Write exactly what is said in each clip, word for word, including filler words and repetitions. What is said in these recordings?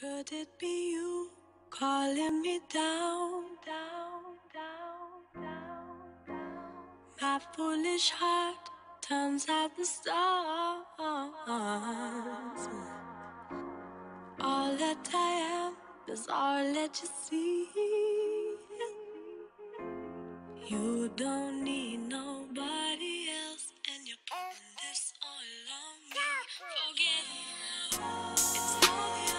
Could it be you calling me down, down, down, down, down? My foolish heart turns out the stars. All that I am is all that you see. You don't need nobody else, and you're putting this all on me. Forget you. It's all you.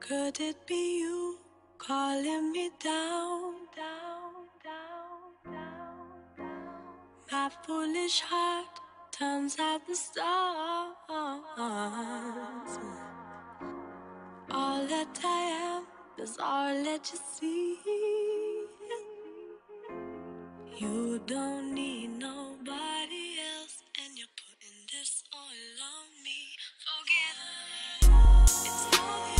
Could it be you calling me down, down, down, down, down? My foolish heart turns out the stars. All that I am is all that you see. You don't need nobody else, and you're putting this all on me. Forget it. It's all you.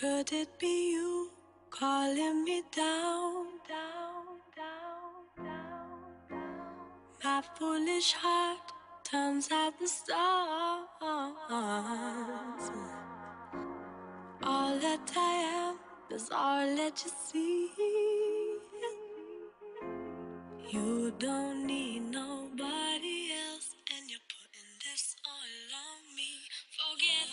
Could it be you calling me down, down, down, down, down? My foolish heart turns out the stars. All that I am is all that you see. You don't need nobody else, and you're putting this all on me. Forget it.